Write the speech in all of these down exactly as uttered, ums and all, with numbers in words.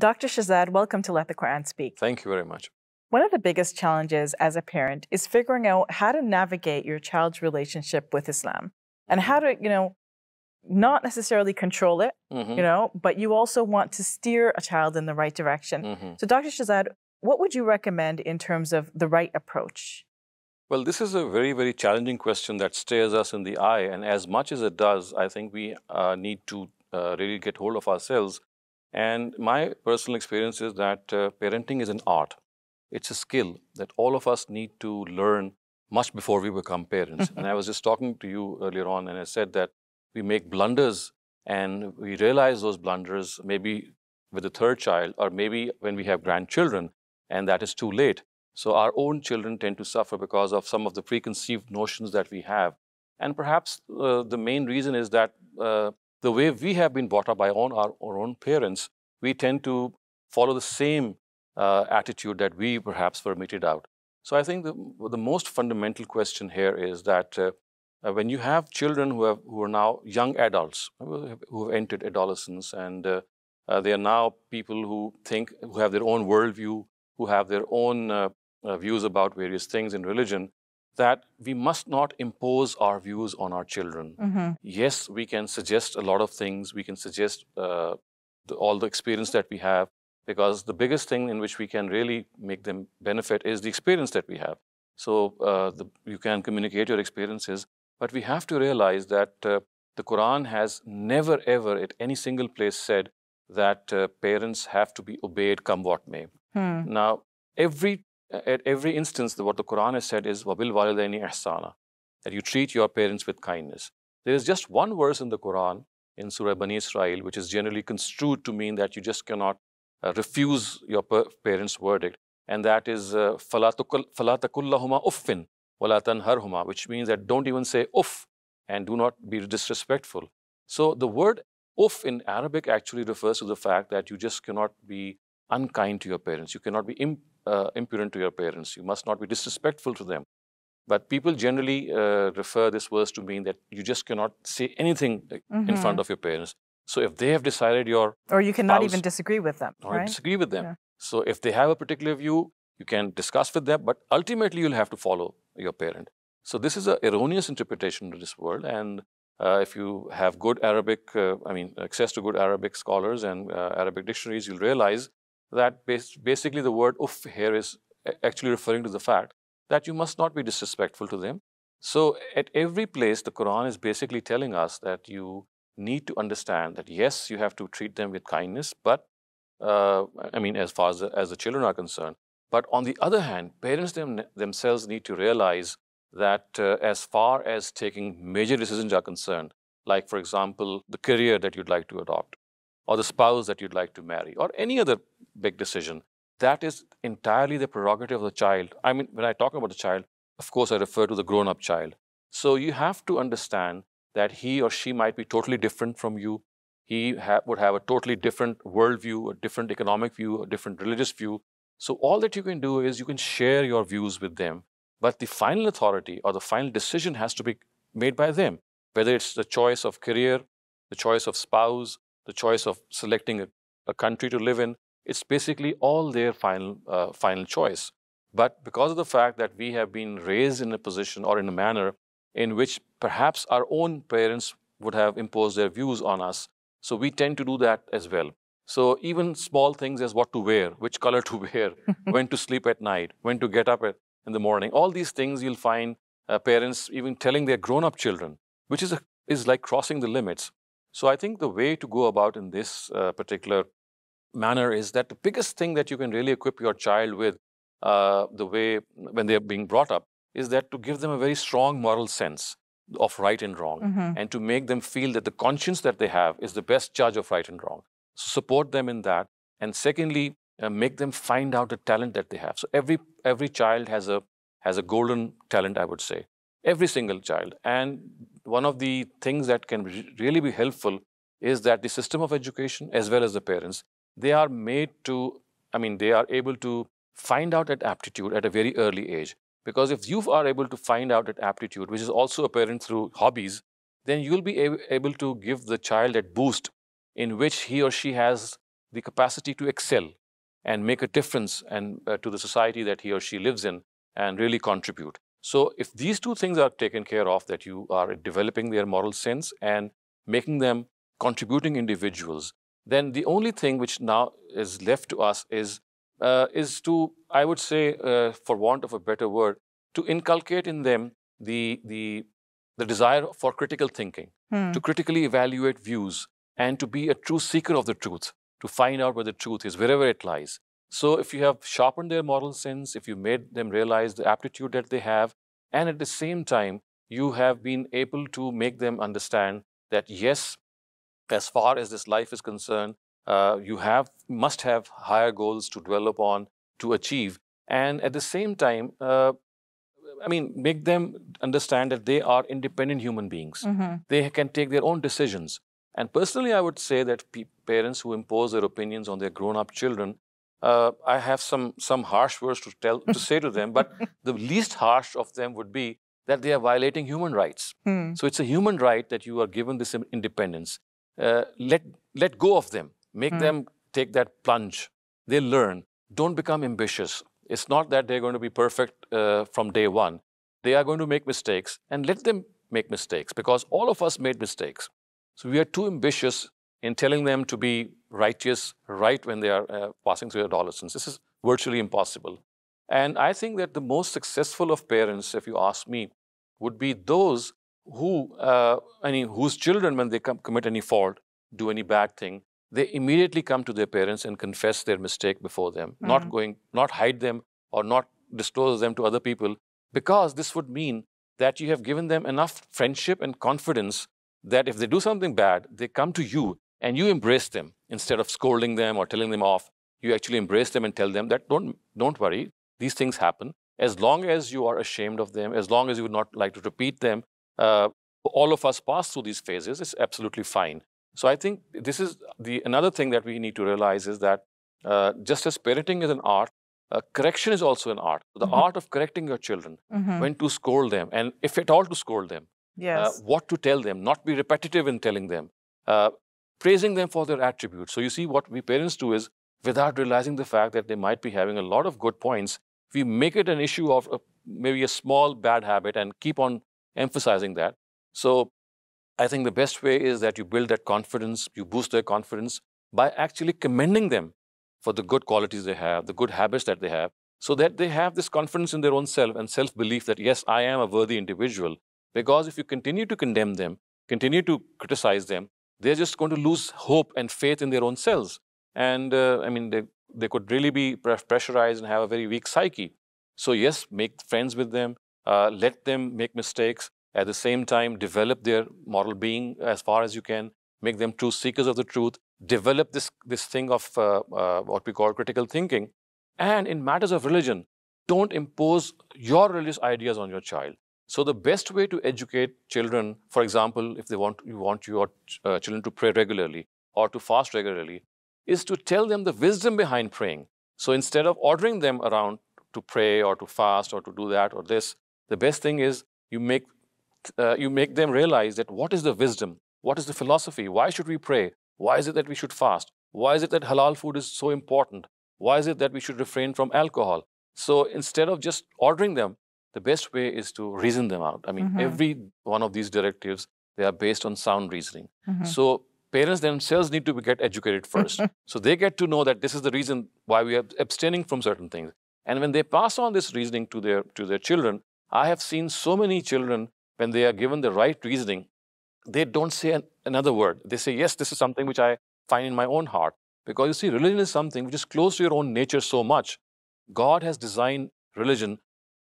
Doctor Shehzad, welcome to Let the Quran Speak. Thank you very much. One of the biggest challenges as a parent is figuring out how to navigate your child's relationship with Islam and how to, you know, not necessarily control it, mm-hmm. you know, but you also want to steer a child in the right direction. Mm-hmm. So Doctor Shehzad, what would you recommend in terms of the right approach? Well, this is a very, very challenging question that stares us in the eye. And as much as it does, I think we uh, need to uh, really get hold of ourselves. And my personal experience is that uh, parenting is an art. It's a skill that all of us need to learn much before we become parents. And I was just talking to you earlier on, and I said that we make blunders and we realize those blunders maybe with the third child or maybe when we have grandchildren, and that is too late. So our own children tend to suffer because of some of the preconceived notions that we have. And perhaps uh, the main reason is that uh, the way we have been brought up by on our, our own parents, we tend to follow the same uh, attitude that we perhaps were meted out. So I think the, the most fundamental question here is that uh, Uh, when you have children who, have, who are now young adults, who have, who have entered adolescence, and uh, uh, they are now people who think, who have their own worldview, who have their own uh, uh, views about various things in religion, that we must not impose our views on our children. Mm-hmm. Yes, we can suggest a lot of things. We can suggest uh, the, all the experience that we have, because the biggest thing in which we can really make them benefit is the experience that we have. So uh, the, you can communicate your experiences. But we have to realize that uh, the Quran has never, ever at any single place said that uh, parents have to be obeyed come what may. Hmm. Now, every, at every instance, what the Quran has said is, وَبِلْ وَالِدَيْنِ إِحْسَانًا, that you treat your parents with kindness. There is just one verse in the Quran, in Surah Bani Israel, which is generally construed to mean that you just cannot uh, refuse your parents' verdict. And that is, uh, فَلَا تَكُلْ لَهُمَا أُفٍّ وَلَا تَنْهَرْهُمَا, which means that don't even say uff and do not be disrespectful. So the word uff in Arabic actually refers to the fact that you just cannot be unkind to your parents. You cannot be imp uh, impudent to your parents. You must not be disrespectful to them. But people generally uh, refer this verse to mean that you just cannot say anything mm-hmm. in front of your parents. So if they have decided your Or you cannot spouse, even disagree with them. Or right? disagree with them. Yeah. So if they have a particular view, you can discuss with them, but ultimately you'll have to follow your parent. So this is an erroneous interpretation of this word. And uh, if you have good Arabic, uh, I mean, access to good Arabic scholars and uh, Arabic dictionaries, you'll realize that bas basically the word uff here is actually referring to the fact that you must not be disrespectful to them. So at every place, the Quran is basically telling us that you need to understand that, yes, you have to treat them with kindness, but uh, I mean, as far as the, as the children are concerned. But on the other hand, parents them, themselves need to realize that uh, as far as taking major decisions are concerned, like, for example, the career that you'd like to adopt, or the spouse that you'd like to marry, or any other big decision, that is entirely the prerogative of the child. I mean, when I talk about the child, of course, I refer to the grown-up child. So you have to understand that he or she might be totally different from you. He ha- would have a totally different worldview, a different economic view, a different religious view. So all that you can do is you can share your views with them, but the final authority or the final decision has to be made by them, whether it's the choice of career, the choice of spouse, the choice of selecting a, a country to live in. It's basically all their final, uh, final choice. But because of the fact that we have been raised in a position or in a manner in which perhaps our own parents would have imposed their views on us, so we tend to do that as well. So even small things as what to wear, which color to wear, when to sleep at night, when to get up at, in the morning, all these things you'll find uh, parents even telling their grown-up children, which is, a, is like crossing the limits. So I think the way to go about in this uh, particular manner is that the biggest thing that you can really equip your child with uh, the way when they're being brought up is that to give them a very strong moral sense of right and wrong mm-hmm. and to make them feel that the conscience that they have is the best judge of right and wrong. Support them in that, and secondly, uh, make them find out the talent that they have. So every every child has a has a golden talent, I would say, every single child. And one of the things that can re really be helpful is that the system of education, as well as the parents, they are made to, I mean, they are able to find out that aptitude at a very early age. Because if you are able to find out that aptitude, which is also apparent through hobbies, then you'll be able to give the child that boost in which he or she has the capacity to excel and make a difference and uh, to the society that he or she lives in and really contribute. So if these two things are taken care of, that you are developing their moral sense and making them contributing individuals, then the only thing which now is left to us is, uh, is to, I would say, uh, for want of a better word, to inculcate in them the, the, the desire for critical thinking, hmm. to critically evaluate views and to be a true seeker of the truth, to find out where the truth is, wherever it lies. So if you have sharpened their moral sense, if you made them realize the aptitude that they have, and at the same time, you have been able to make them understand that yes, as far as this life is concerned, uh, you have must have higher goals to dwell upon, to achieve. And at the same time, uh, I mean, make them understand that they are independent human beings. Mm-hmm. They can take their own decisions. And personally, I would say that parents who impose their opinions on their grown-up children, uh, I have some, some harsh words to, tell, to say to them, but the least harsh of them would be that they are violating human rights. Mm. So it's a human right that you are given this independence. Uh, let, let go of them. Make mm. them take that plunge. They learn. Don't become ambitious. It's not that they're going to be perfect uh, from day one. They are going to make mistakes, and let them make mistakes, because all of us made mistakes. So we are too ambitious in telling them to be righteous right when they are uh, passing through adolescence. This is virtually impossible. And I think that the most successful of parents, if you ask me, would be those who, uh, I mean, whose children, when they come, commit any fault, do any bad thing, they immediately come to their parents and confess their mistake before them, mm-hmm. not going, not hide them or not disclose them to other people, because this would mean that you have given them enough friendship and confidence that if they do something bad, they come to you and you embrace them instead of scolding them or telling them off. You actually embrace them and tell them that don't, don't worry, these things happen. As long as you are ashamed of them, as long as you would not like to repeat them, uh, all of us pass through these phases, it's absolutely fine. So I think this is the another thing that we need to realize is that uh, just as parenting is an art, uh, correction is also an art. The mm-hmm. art of correcting your children, mm-hmm. when to scold them and if at all to scold them. Yes. Uh, what to tell them, not be repetitive in telling them, uh, praising them for their attributes. So you see what we parents do is, without realizing the fact that they might be having a lot of good points, we make it an issue of a, maybe a small bad habit and keep on emphasizing that. So I think the best way is that you build that confidence, you boost their confidence by actually commending them for the good qualities they have, the good habits that they have, so that they have this confidence in their own self and self-belief that, yes, I am a worthy individual. Because if you continue to condemn them, continue to criticize them, they're just going to lose hope and faith in their own selves. And uh, I mean, they, they could really be pressurized and have a very weak psyche. So yes, make friends with them, uh, let them make mistakes. At the same time, develop their moral being as far as you can, make them true seekers of the truth, develop this, this thing of uh, uh, what we call critical thinking. And in matters of religion, don't impose your religious ideas on your child. So the best way to educate children, for example, if they want, you want your uh, children to pray regularly or to fast regularly, is to tell them the wisdom behind praying. So instead of ordering them around to pray or to fast or to do that or this, the best thing is you make, uh, you make them realize that what is the wisdom, what is the philosophy, why should we pray, why is it that we should fast, why is it that halal food is so important, why is it that we should refrain from alcohol. So instead of just ordering them, the best way is to reason them out. I mean, mm-hmm. every one of these directives, they are based on sound reasoning. Mm-hmm. So parents themselves need to get educated first. So they get to know that this is the reason why we are abstaining from certain things. And when they pass on this reasoning to their, to their children, I have seen so many children, when they are given the right reasoning, they don't say an, another word. They say, yes, this is something which I find in my own heart. Because you see, religion is something which is close to your own nature so much. God has designed religion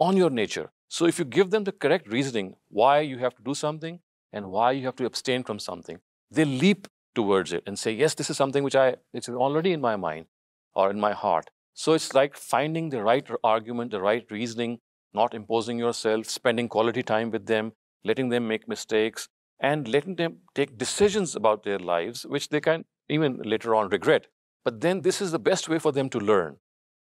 on your nature. So if you give them the correct reasoning, why you have to do something and why you have to abstain from something, they leap towards it and say, yes, this is something which I, it's already in my mind or in my heart. So it's like finding the right argument, the right reasoning, not imposing yourself, spending quality time with them, letting them make mistakes and letting them take decisions about their lives, which they can even later on regret. But then this is the best way for them to learn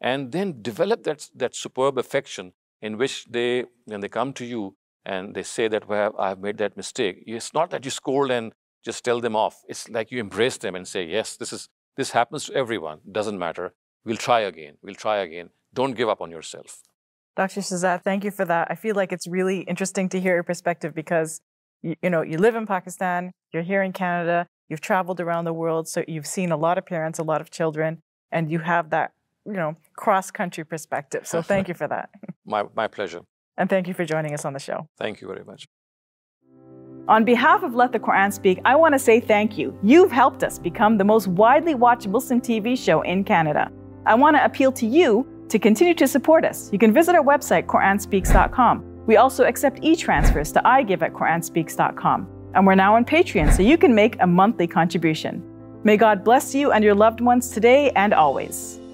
and then develop that, that superb affection in which they, when they come to you and they say that, well, I've made that mistake, it's not that you scold and just tell them off. It's like you embrace them and say, yes, this is This happens to everyone. Doesn't matter. We'll try again. We'll try again. Don't give up on yourself. Doctor Shehzad, thank you for that. I feel like it's really interesting to hear your perspective because, you, you know, you live in Pakistan, you're here in Canada, you've traveled around the world, so you've seen a lot of parents, a lot of children, and you have that, you know, cross-country perspective. So thank you for that. My, my pleasure. And thank you for joining us on the show. Thank you very much. On behalf of Let the Quran Speak, I want to say thank you. You've helped us become the most widely watched Muslim T V show in Canada. I want to appeal to you to continue to support us. You can visit our website, quran speaks dot com. We also accept e-transfers to iGive at quran speaks dot com. And we're now on Patreon, so you can make a monthly contribution. May God bless you and your loved ones today and always.